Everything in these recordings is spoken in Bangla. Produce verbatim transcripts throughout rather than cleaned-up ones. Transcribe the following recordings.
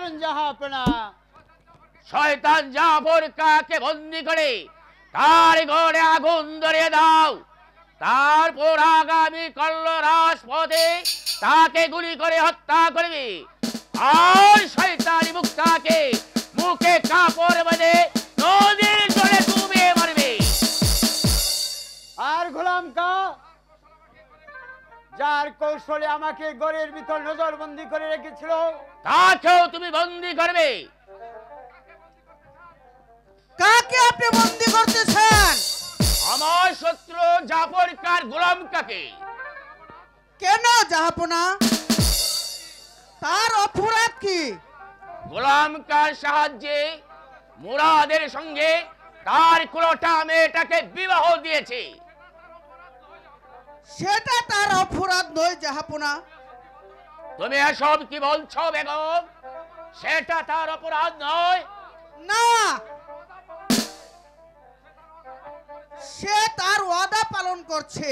করন যাহা আপনা শয়তান জাফর কাকে বন্দী করে তার ঘরে আগুন ধরিয়ে দাও তারপর আগামী কল্ল রাজপথে তাকে গুলি করে হত্যা করবে আর শয়তানি মুক্তাকে মুখে কাপড় বেঁধে নদীর জলে ডুবিয়ে মারবে আর গোলাম কা যার কৌশলে আমাকে গরের ভিতর নজরবন্দি করে রেখেছিল তাকেও তুমি বন্দী করবে কাকে আপনি বন্দী করতেছেন আমার শত্রু জাফরকার গোলাম কাকে কেন জাহাপনা তার অপরাধ কি গোলাম কার সাহায্যে মুরাদের সঙ্গে তার কোলোটা মেয়েটাকে বিবাহ দিয়েছে সেটা তার অপরাধ নয় জাহাপনা তুমি এসব কি বলছো বেগম সেটা তার অপরাধ নয় না সে তার ওয়াদা পালন করছে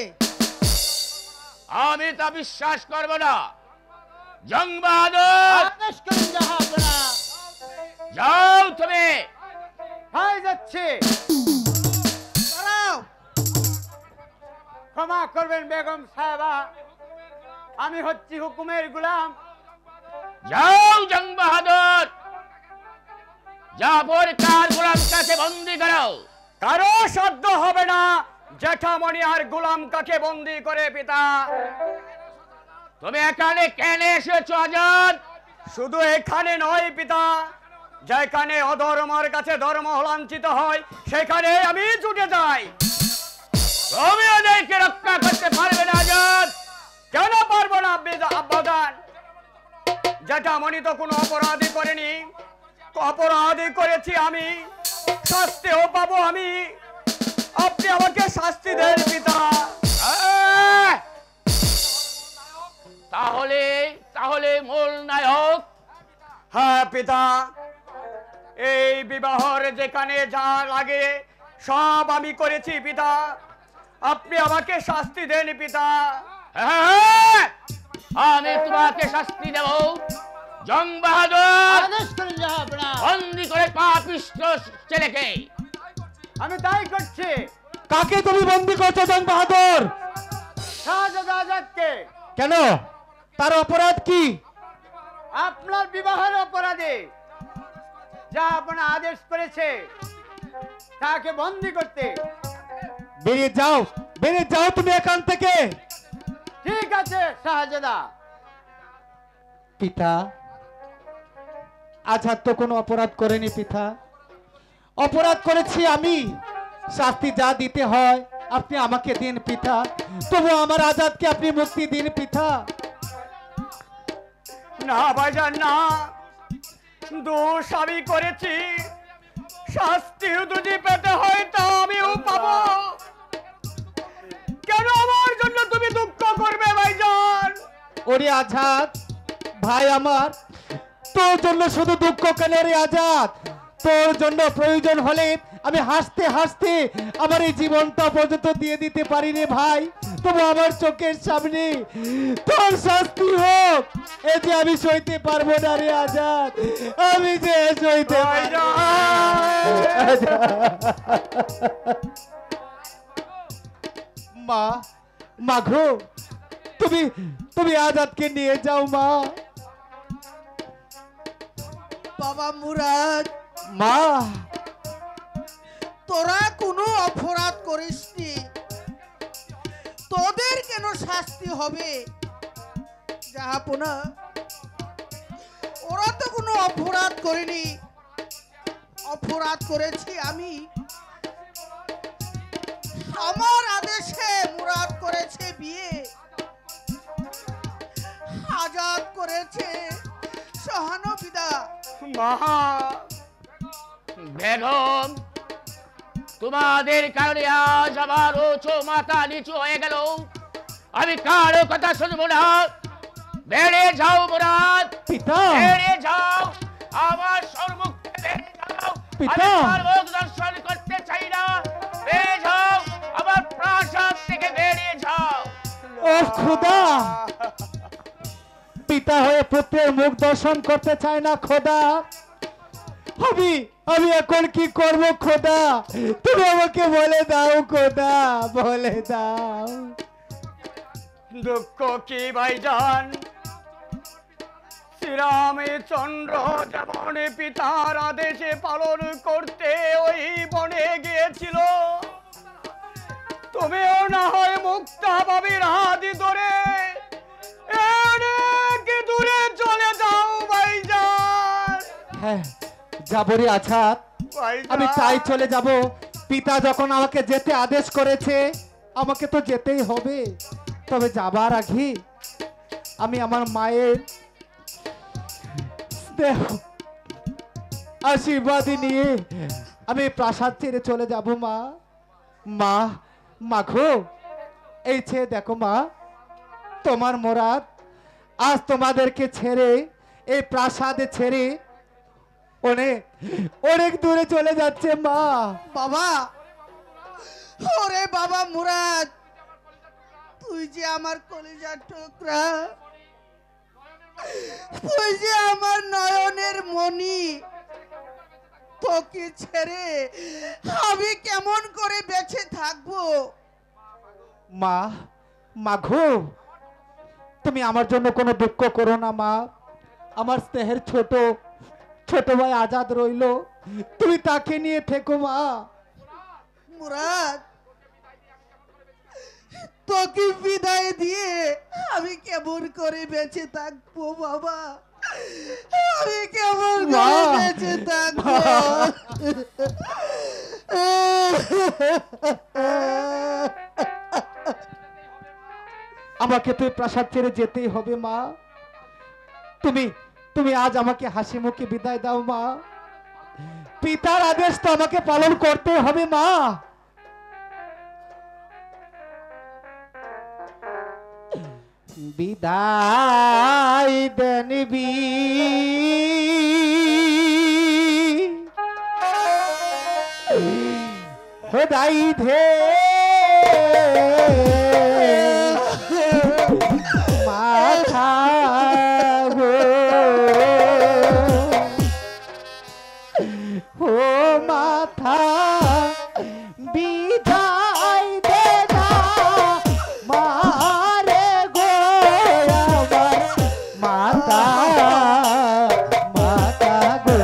আমি তা বিশ্বাস করব না জং বাহাদুর আদেশ করুন জাহাপনা যাও তুমি হাই যাচ্ছে দাঁড়াও ক্ষমা করবেন বেগম সাহেবা আমি হচ্ছি হুকুমের গোলাম যাও জং বাহাদুর জাফর কার গোলাম কাছে বন্দী করাও কারো শব্দ হবে না জেঠামণি আর গোলাম কাকে বন্দী করে পিতা তুমি এখানে কেন এসেছো আজাদ শুধু এখানে নয় পিতা যেখানে অধর্মের কাছে ধর্ম লাঞ্ছিত হয় সেখানে আমি ছুটে যাই তুমি ওদেরকে রক্ষা করতে পারবে না আজাদ কেন পারবো না আব্বাদান জেঠামণি তো কোনো অপরাধী করেনি অপরাধী করেছি আমি শাস্তিও পাবো আমি আপনি আমাকে শাস্তি দেন পিতা তাহলে তাহলে মূল নায়ক হ্যাঁ পিতা এই বিবাহর যেখানে যা লাগে সব আমি করেছি পিতা আপনি আমাকে শাস্তি দেন পিতা হ্যাঁ আমি তোমাকে শাস্তি দেব জং বাহাদুর আদেশ করুন জাহাপনা বন্দী করে পাপিষ্ট ছেলেকে আমি তাই করছি কাকে তুমি বন্দী করছো জং বাহাদুর শাহজাদা আজাদকে কেন তার অপরাধ কি আপনার বিবাহের অপরাধে যা আপনি আদেশ করেছে তাকে বন্দী করতে বেরিয়ে যাও বেরিয়ে যাও তুমি এখান থেকে ঠিক আছে শাহজাদা পিতা আজাদ তো কোনো অপরাধ করেনি পিতা অপরাধ করেছি আমি শাস্তি যা দিতে হয় আপনি আমাকে দিন পিতা তবু আমার আজাদকে আপনি মুক্তি দিন পিতা না ভাইজান না দোষ আমি করেছি শাস্তিও যদি পেতে হয় তা আমিও পাবো কেন আমার জন্য তুমি দুঃখ করবে ভাইজান ওরে আজাদ ভাই আমার তোর জন্য শুধু দুঃখ কেন রে আজাদ তোর জন্য প্রয়োজন হলে আমি হাসতে হাসতে আমার এই জীবনটা পর্যন্ত দিয়ে দিতে পারি রে ভাই তবু আমার চোখের সামনে তোর শাস্তি হোক এ যে আমি সইতে পারবো না রে আজাদ আমি যে সইতে পারবো মা মাগো তুমি তুমি আজাদকে নিয়ে যাও মা বাবা মুরাদ মা তোরা কোনো অপরাধ করিসনি তোদের কেন শাস্তি হবে জাহাপনা ওরা তো কোনো অপরাধ করেনি অপরাধ করেছি আমি আমার আদেশে মুরাদ করেছে বিয়ে আজাদ করেছে সহানুবিদা মা বেগম তোমাদের কারণে আজ আমার উঁচু মাথা নিচু হয়ে গেল আমি কারো কথা শুনবো না বেড়ে যাও মুরাদ পিতা বেড়ে যাও আমার সম্মুখে বেড়ে যাও পিতা আমার মুখ দর্শন করতে চাই না বেড়ে যাও আমার প্রাসাদ থেকে বেড়ে যাও ও খোদা পিতা হয়ে পুত্রের মুখ দর্শন করতে চায় না খোদা। আমি আমি এখন কি করব খোদা, তুমি আমাকে বলে দাও খোদা, বলে দাও। দুঃখ কি ভাইজান, শ্রীরামচন্দ্র যেমন পিতার আদেশে পালন করতে ওই বনে গিয়েছিল, তুমিও না হয় মুক্তা ভাবির হাত ধরে অনেক দূরে চলে যাও ভাইজান। হ্যাঁ যাবরি আছাদ, আমি তাই চলে যাব। পিতা যখন আমাকে যেতে আদেশ করেছে আমাকে তো যেতেই হবে। তবে যাবার আগে আমি আমার মায়ের স্নেহ আশীর্বাদ নিয়ে আমি প্রাসাদ ছেড়ে চলে যাব। মা মা মাখো, এই ছেড়ে দেখো মা, তোমার মোরাদ আজ তোমাদেরকে ছেড়ে এই প্রাসাদে ছেড়ে অনেক অনেক দূরে চলে যাচ্ছে মা। বাবা, ওরে বাবা মুরাদ, তুই যে আমার কলিজার টুকরা, তুই যে আমার নয়নের মনি, তোকে ছেড়ে আমি কেমন করে বেঁচে থাকবো? মা মাঘো, তুমি আমার জন্য কোনো দুঃখ করো না মা। আমার স্নেহের ছোট ছোট ভাই আজাদ রইল, তুমি তাকে নিয়ে থেকো মা। মুরাদ, তোকে বিদায় দিয়ে আমি কেমন করে বেঁচে থাকবো বাবা, আমি কেমন করে বেঁচে থাকবো? আমাকে তুই প্রাসাদ ছেড়ে যেতেই হবে মা। তুমি তুমি আজ আমাকে হাসি মুখে বিদায় দাও মা। পিতার আদেশ তো আমাকে পালন করতে হবে মা। বিদায় দেন বি খোদাই ধে মাথা গো ও মাথা বিদায় দে না মারে গো আমার মাতা মাতা গো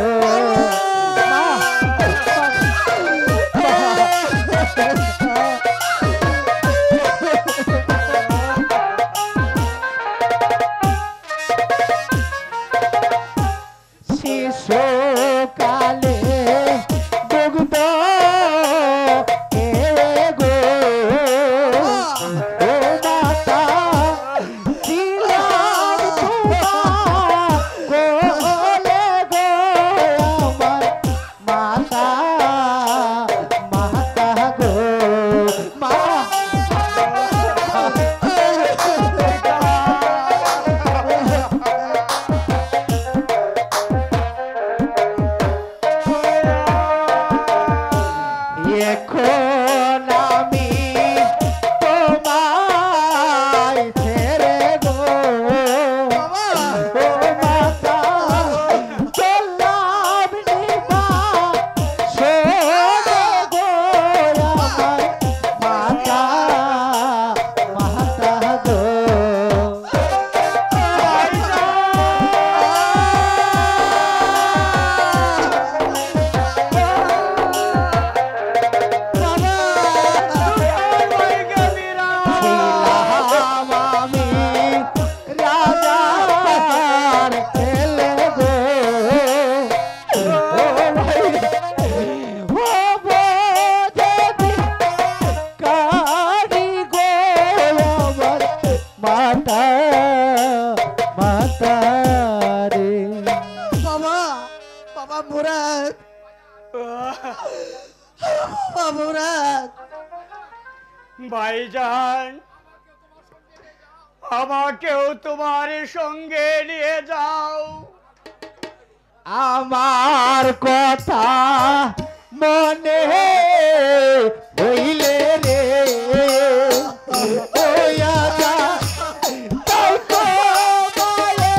ভাইজান, আমাকেও তোমার সঙ্গে নিয়ে যাও। আমার কথা মনে হইলে রে ওয়া যা তাও তো বলে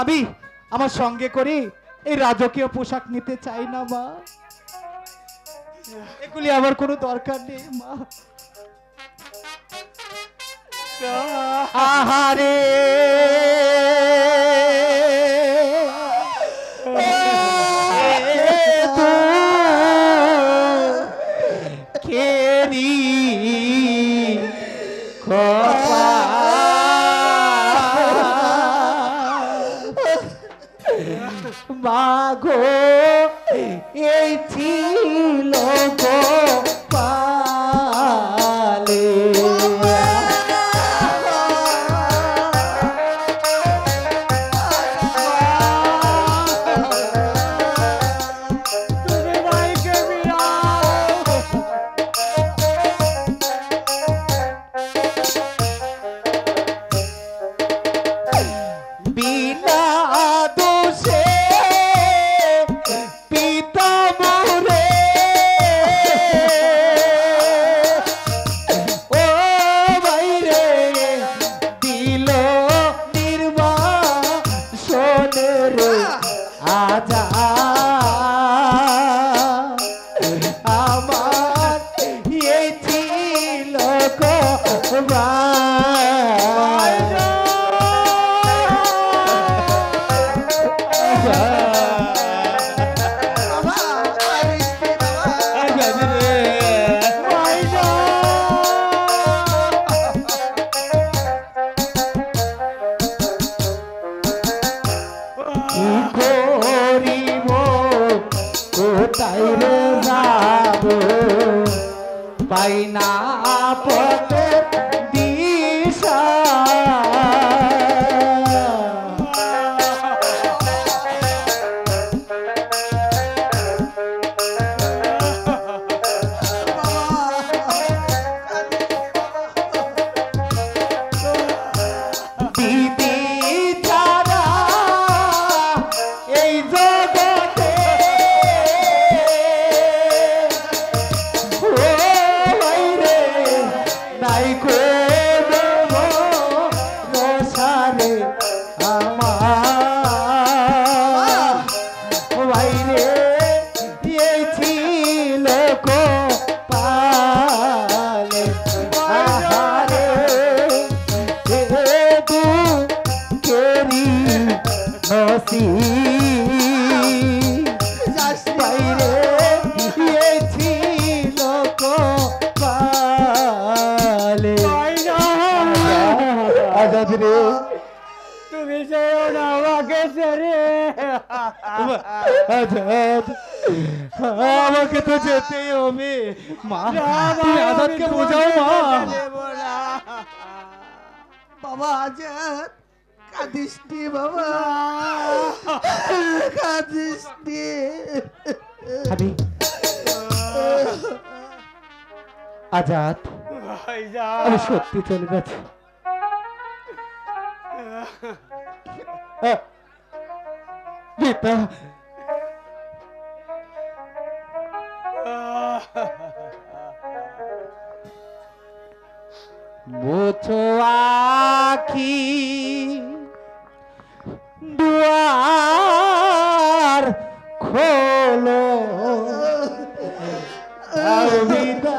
আমি আমার সঙ্গে করে এই রাজকীয় পোশাক নিতে চাই না মা, এগুলি আমার কোনো দরকার নেই মা। আহারে মাগো এই ছিল গো পালে তুমি মাইকে বিরাও বিনা দোষে हाँ के तो जेते ही हो मैं माँ तेरी आदत के बुझाऊँ माँ बाबा आजाद कादिस्ती बाबा कादिस्ती अभी आजाद अभी शोधती चली गई बेटा बोचो आखी दुआर खोलो अलविदा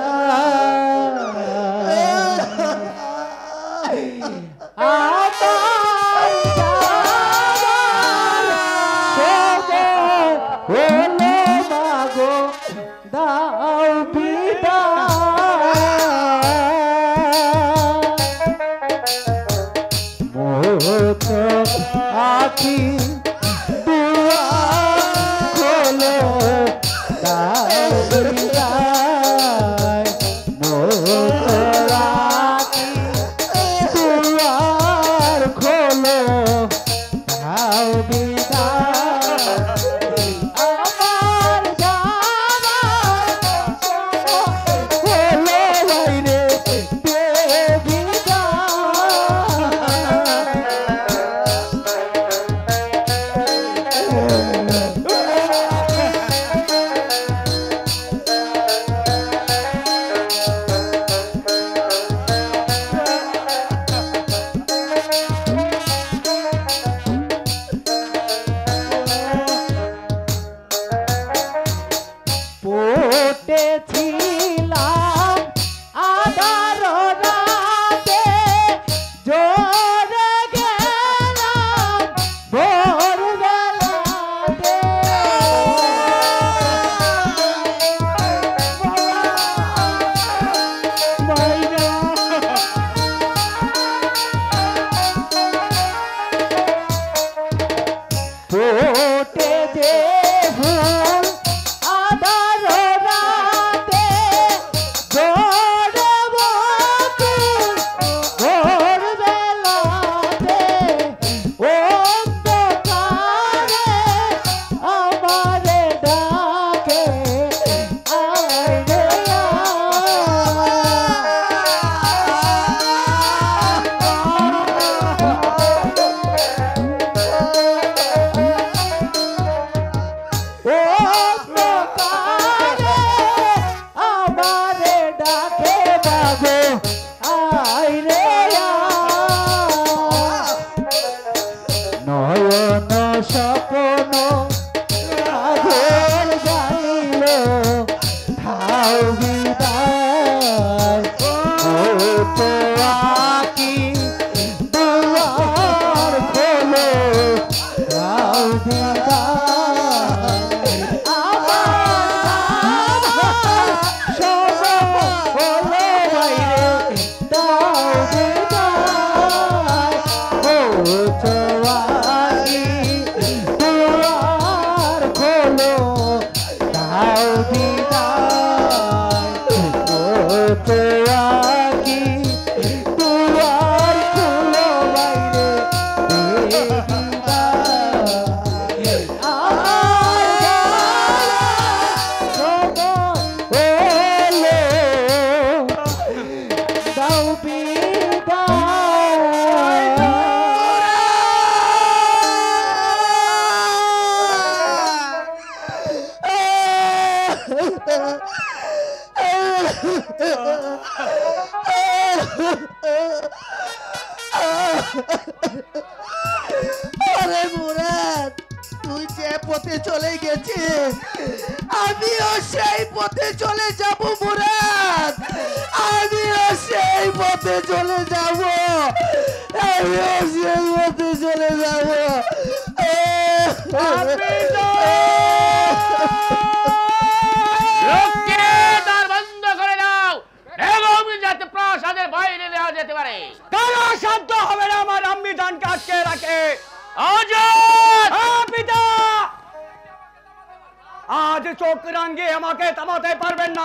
आज आज चौक करांगे हमारे तमाते पर बनना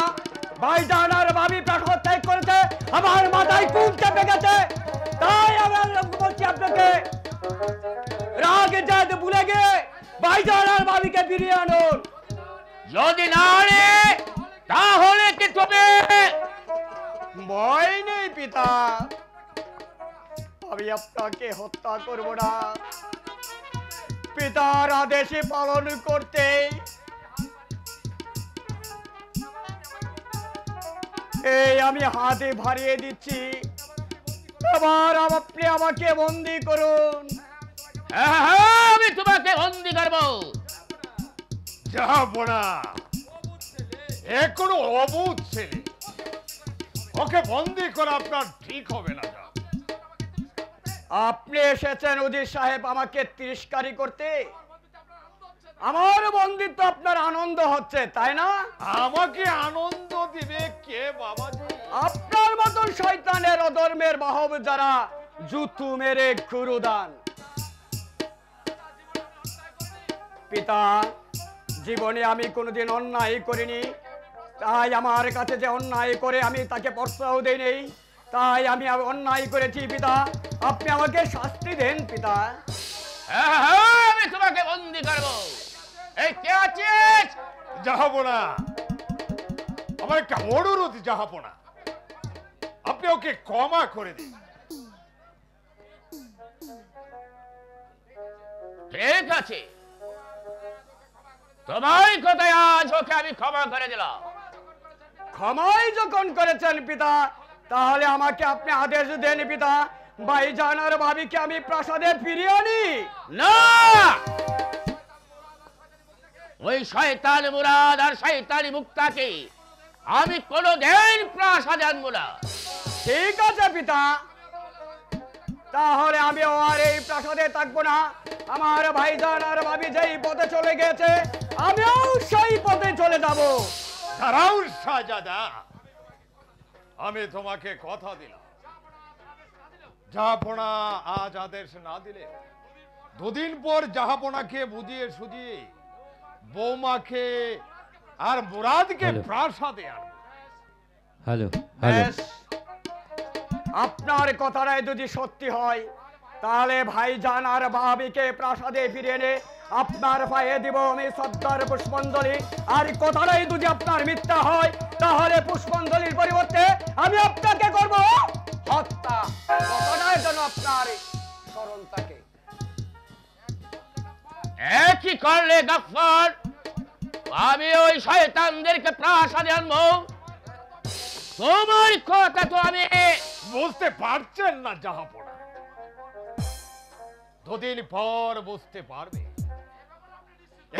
भाई जाना रबाबी पैठ को तय करते हमारे माताई कूद के पेगते ताई अवेल लोग बोलते आप लोग के राग जाद बुलेगे भाई जाना रबाबी के बिरियानोर जो दिनारे ताहोले कितने भाई नहीं पिता अभी अब तक के होता कर बड़ा पिता आदेशी पालन करते ए हाथे भारिए दीची एबार अपनी आमाके बंदी करुन आमी तुम्हें बंदी करब যাব না এ কোনো অবুঝ ছেলে ওকে বন্দি করা আপনার ঠিক হবে না আপনি এসেছেন উজির সাহেব আমাকে তিরস্কারি করতে আমার বন্দিত্ব আপনার আনন্দ হচ্ছে তাই না আমাকে আনন্দ দিবে কে বাবাজি আপনার মত শয়তানের অধর্মের বাহব যারা জুতু মেরে কুরুদান পিতা জীবনে আমি কোনোদিন অন্যায় করিনি তাই আমার কাছে যে অন্যায় করে আমি তাকে প্রশ্রয় দেই নাই তাই আমি অন্যায় করেছি পিতা আপনি আমাকে শাস্তি দেন পিতা হ্যাঁ হ্যাঁ আমি তোমাকে বন্দী করব এই কে আছিস যাহপনা আমার কামড়ুর অতি যাহপনা আপনি ওকে ক্ষমা করে দিন ঠিক আছে তোমার কথায় আজ ওকে আমি ক্ষমা করে দিলাম ক্ষমাই যখন করেছেন পিতা তাহলে আমাকে আপনি আদেশ দেন পিতা भाई जाना रे भाभी क्या मैं प्रसादे फिरियानी ना वही शैतान मुराद और शैतानी मुक्ता की आमी कोनो दिन प्रसादे अनमुला ठीक है जा पिता ताहोरे आमी ओरे प्रसादे तक बुना हमारे भाई जाना रे भाभी जय पोते चले गए थे आमी और शाही पोते चले जावो धराउर साजादा आमी तुम्हाके कथा दिला जापोना आज आदेश ना दिले दो दिन पर जापोना के बुझिए सुझिए बोमा के और मुराद के प्रासाद यार हेलो हेलो अपना रे कोतारा यदि सत्य होय ताले भाई जान और भाभी के प्रासादे फिरेने अपना रफाए दिबो में सद्दार पुष्पांजलि और कोतारा यदि अपना मिथ्या होय ताहले पुष्पांजलिर परिवर्ते आमी आपनाके करबो হত্যা ঘটনার জন্য আপনার স্মরণটাকে একই করলে গফর আমি ওই শয়তানদেরকে প্রাসাদে আনব তোমার কথা তো আমি বুঝতে পারছেন না জাহাপনা দুদিন পর বুঝতে পারবে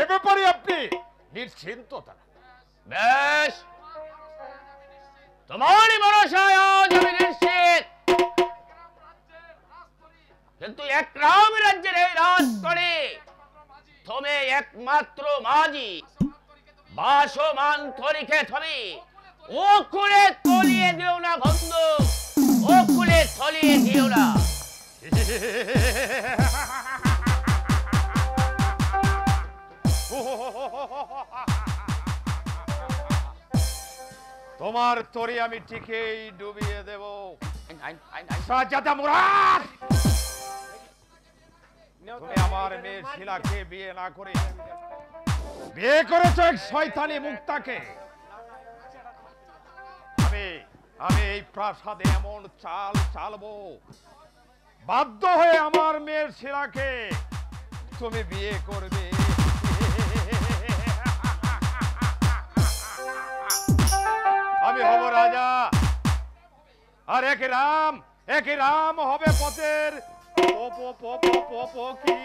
এ ব্যাপারে আপনি নিশ্চিন্ত থাকুন বেশ तुम्हारी भरोसाय आज भी निश्चित किंतु एक राम राज्य रे राज करे तुम्हें एकमात्र माजी बाशो मान थोड़ी के थोड़ी ओ कुले तोलिए दियो ना बंधु ओ कुले तोलिए दियो ना তোমার তোরে আমি ঠিকই ডুবিয়ে দেব সাজাদা মুরাদ তুমি আমার মেয়ে শিলাকে বিয়ে না করে বিয়ে করেছো এক শয়তানি মুক্তাকে আমি আমি এই প্রাসাদে এমন চাল চালবো বাধ্য হয়ে আমার মেয়ে শিলাকে তুমি বিয়ে করবে राजा और एक राम एक राम होबे पतेर पो पो पो पो पो पो की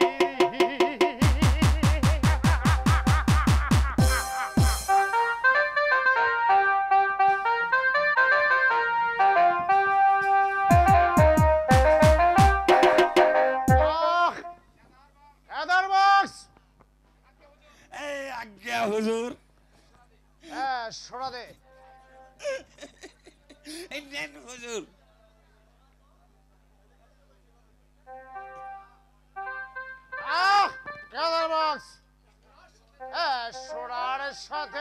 आदर बॉक्स ए आज्ञा हुजूर ए सुना दे इंडियन हुजूर आह क्या दरबार है सोनारे साथ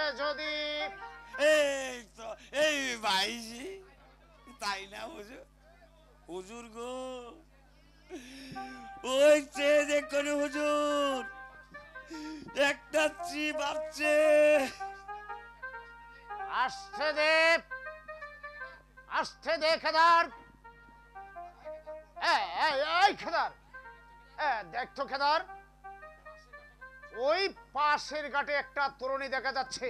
আইছি তাই না হুজুর হুজুর গো ওই যে দেখুন হুজুর একটা চিপ আসছে আসছে দেব আসছে দেখাদার এই এই এই খাদার এ দেখতো খাদার ওই পাশের ঘাটে একটা তরুণী দেখা যাচ্ছে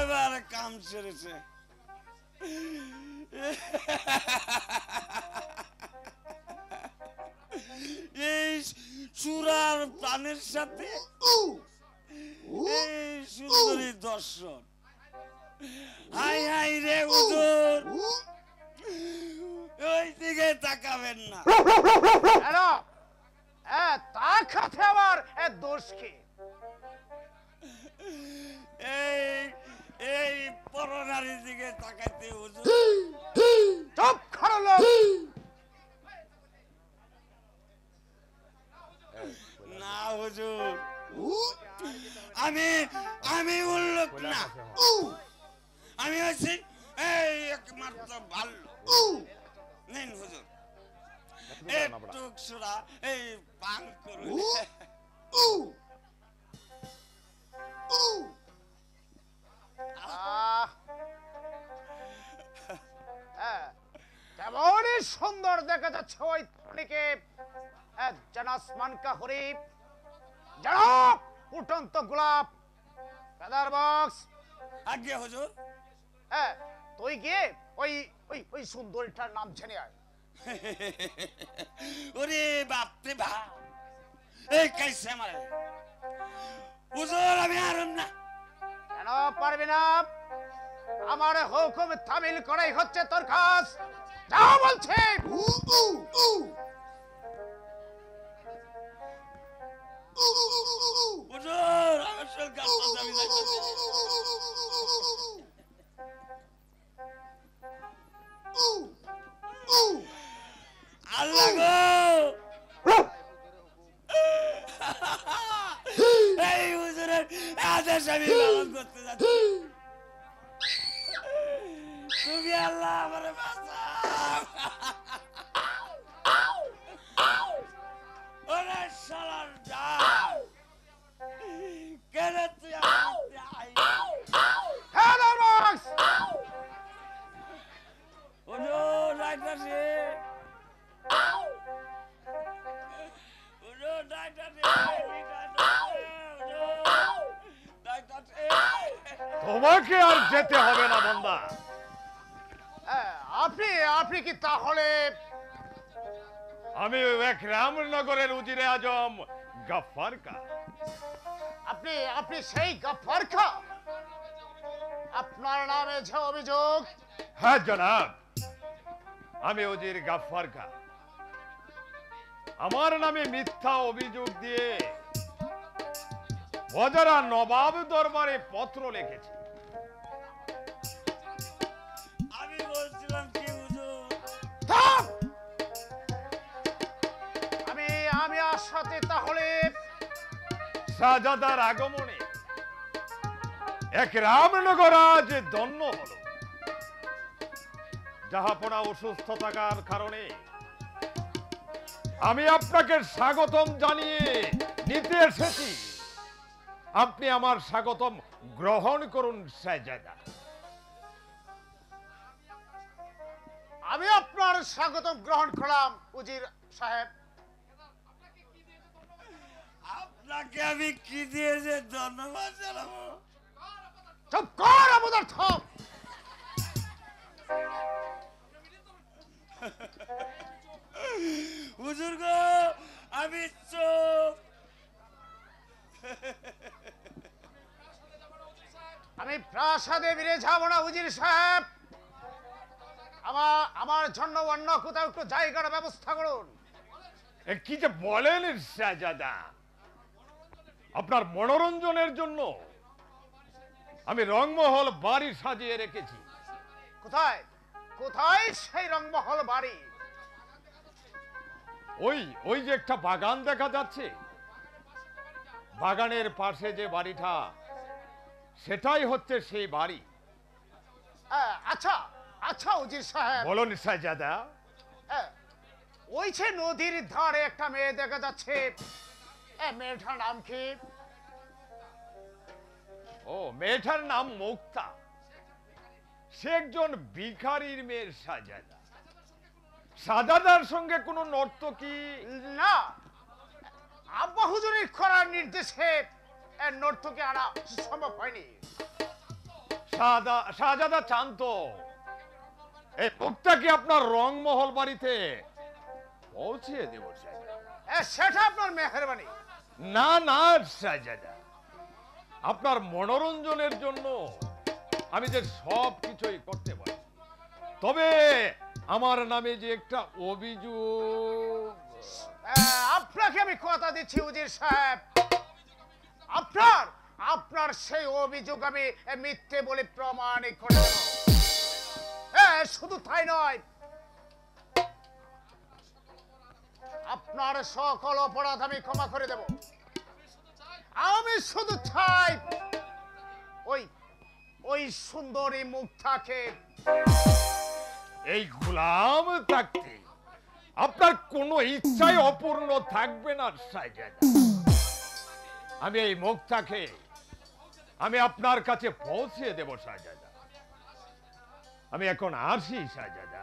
এবার কাম সেরেছে এই সুরার প্রাণের সাথে এই সুন্দরী দর্শন হাই হাই রে হুজুর ওই দিকে তাকাবেন না হ্যালো হ্যাঁ তাকাতে আমার এ দোষ কি এই এই পরনারী দিকে তাকাইতে হুজুর চুপ করো লোক না হুজুর আমি আমি উল্লুক না আমি হইছি এই একমাত্র ভালো নেন হুজুর একটু সুরা এই পান করুন কেমন সুন্দর দেখা যাচ্ছে ওই তরুণীকে জনাসমান কা হরিফ জনাব উঠন্ত গোলাপ কাদার বক্স আগে হুজুর হ্যাঁ তুই গিয়ে ওই ওই ওই সুন্দরীটার নাম জেনে আয় ওরে বাপ রে বাপ এই কাইসে মারে হুজুর আমি আরম না কেন পারবি না আমার হুকুম তামিল করাই হচ্ছে তোর কাজ যা বলছে হুজুর আমার সঙ্গে গালটা দামি যাচ্ছে আল্লাহ গো এই হুজুরের আদেশ আমি পালন করতে যাচ্ছি তুমি আল্লাহ আমারে বাঁচাও ওরে শালার জান কেন তুই তোমাকে আর যেতে হবে না বন্ধা আপনি আপনি কি তাহলে আমি এক রামনগরের উজিরে আজম গফফার কা আপনি আপনি সেই গফফার কা আপনার নামে যে অভিযোগ হ্যাঁ জনাব আমি উজির গফফার কা আমার নামে মিথ্যা অভিযোগ দিয়ে বজরা নবাব দরবারে পত্র লিখেছে আমি বলছিলাম কি হুজুর আমি আমি আর সাথে তাহলে সাজাদার আগমনে এক রামনগর আজ দন্য হল জাহাপনা অসুস্থ থাকার কারণে আমি আপনাকে স্বাগতম জানিয়ে নিতে এসেছি আপনি আমার স্বাগতম গ্রহণ করুন সাজাদা আমি আপনার স্বাগতম গ্রহণ করলাম উজির সাহেব আপনাকে আমি কি দিয়ে যে ধন্যবাদ জানাবো চুপ কর অপদার্থ হুজুর গো আমি চুপ আমি প্রাসাদে ফিরে যাব না উজির সাহেব আমার আমার জন্য অন্য কোথাও একটু জায়গার ব্যবস্থা করুন কি যে বলেন সাজাদা আপনার মনোরঞ্জনের জন্য আমি রংমহল বাড়ি সাজিয়ে রেখেছি কোথায় কোথায় সেই রংমহল বাড়ি ওই ওই যে একটা বাগান দেখা যাচ্ছে বাগানের পাশে যে বাড়িটা সেটাই হচ্ছে সেই বাড়ি আচ্ছা আচ্ছা উজির সাহেব বলুন সাজাদা ওইছে নদীর ধারে একটা মেয়ে দেখা যাচ্ছে এ মেয়েটার নাম কি ও মেয়েটার নাম মুক্তা সে একজন ভিখারির মেয়ে সাজাদা সাজাদার সঙ্গে কোনো নর্তকী না আব্বা হুজুরের করার নির্দেশে এই নর্তকী আনা সম্ভব হয়নি সাদা সাজাদা চান্ত এই মুক্তাকে আপনার রংমহল বাড়িতে পৌঁছে দেব সাজাদা এ সেটা আপনার মেহেরবানি না না সাজাদা আপনার মনোরঞ্জনের জন্য আমি যে সবকিছুই করতে পারি তবে আমার নামে যে একটা অভিযোগ আপনাকে আমি কথা দিচ্ছি উজির সাহেব আপনার আপনার সেই অভিযোগ আমি মিথ্যে বলে প্রমাণ করে হ্যাঁ শুধু তাই নয় আপনার সকল অপরাধ আমি ক্ষমা করে দেব আমি শুধু চাই ওই ওই সুন্দরী মুক্তাকে এই গোলাম থাকতে আপনার কোনো ইচ্ছাই অপূর্ণ থাকবে না সাজাদা আমি এই মুক্তাকে আমি আপনার কাছে পৌঁছে দেব সাজাদা আমি এখন আসি সাজাদা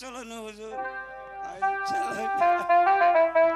চলো না হুজুর